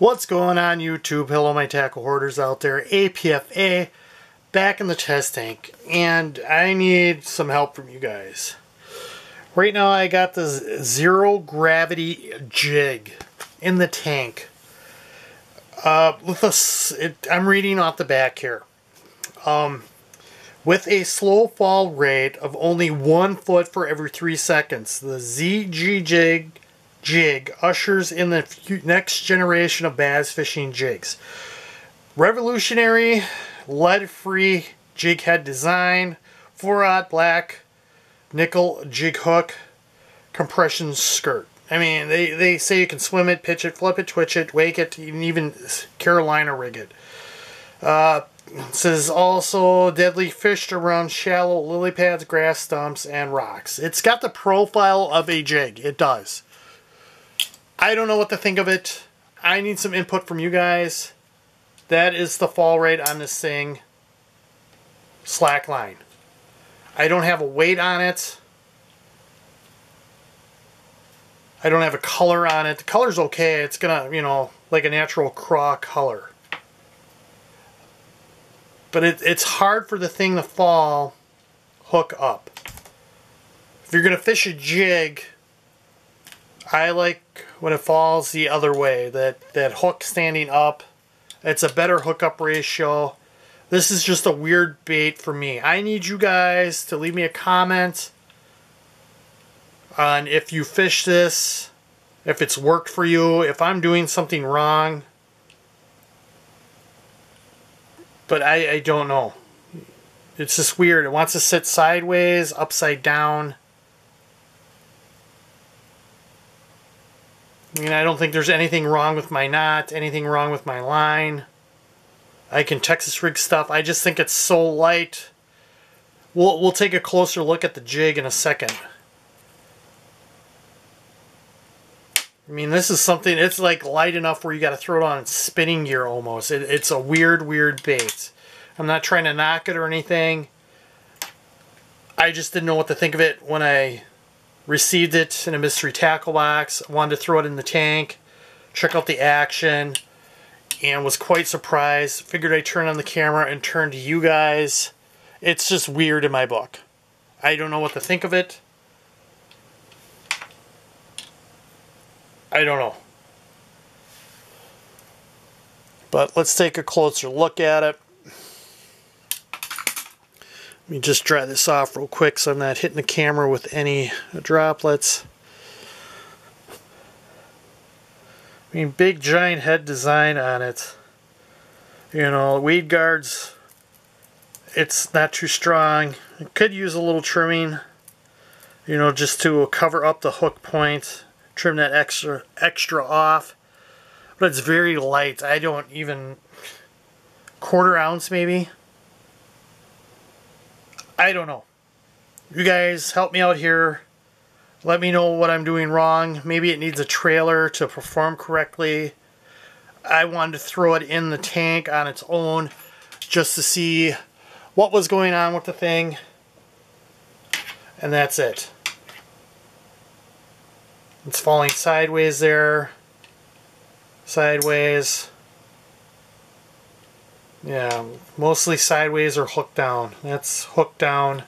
What's going on YouTube? Hello my tackle hoarders out there. APFA back in the test tank, and I need some help from you guys. Right now I got this zero gravity jig in the tank. I'm reading off the back here. With a slow fall rate of only 1 foot for every 3 seconds, the ZG jig ushers in the next generation of bass fishing jigs. Revolutionary lead-free jig head design, 4-aught black nickel jig hook, compression skirt. I mean, they say you can swim it, pitch it, flip it, twitch it, wake it, even Carolina rig it. It says also deadly fished around shallow lily pads, grass stumps, and rocks. It's got the profile of a jig. It does. I don't know what to think of it. I need some input from you guys. That is the fall rate on this thing. Slack line. I don't have a weight on it. I don't have a color on it. The color's okay. It's gonna, you know, like a natural craw color. But it's hard for the thing to fall hook up. If you're gonna fish a jig, I like when it falls the other way, that hook standing up. It's a better hookup ratio. This is just a weird bait for me. I need you guys to leave me a comment on if you fish this, if it's worked for you, if I'm doing something wrong. But I don't know. It's just weird. It wants to sit sideways, upside down. I mean, I don't think there's anything wrong with my knot, anything wrong with my line. I can Texas rig stuff. I just think it's so light. We'll take a closer look at the jig in a second. I mean, this is something, it's like light enough where you got to throw it on spinning gear almost. It's a weird bait. I'm not trying to knock it or anything. I just didn't know what to think of it when I received it in a mystery tackle box. I wanted to throw it in the tank, check out the action, and was quite surprised. Figured I'd turn on the camera and turn to you guys. It's just weird in my book. I don't know what to think of it. I don't know. But let's take a closer look at it. Let me just dry this off real quick so I'm not hitting the camera with any droplets. I mean, big giant head design on it. You know, weed guards, it's not too strong. It could use a little trimming, you know, just to cover up the hook point, trim that extra off. But it's very light. I don't even, 1/4 ounce maybe. I don't know. You guys help me out here. Let me know what I'm doing wrong. Maybe it needs a trailer to perform correctly. I wanted to throw it in the tank on its own just to see what was going on with the thing. And that's it. It's falling sideways there. Sideways. Yeah, mostly sideways or hooked down. That's hooked down.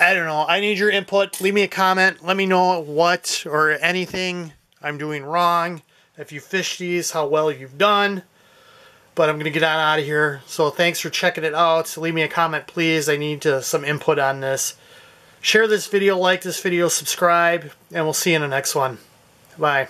I don't know. I need your input. Leave me a comment. Let me know what or anything I'm doing wrong. If you fish these, how well you've done. But I'm going to get on out of here. So thanks for checking it out. So leave me a comment, please. I need some input on this. Share this video, like this video, subscribe, and we'll see you in the next one. Bye.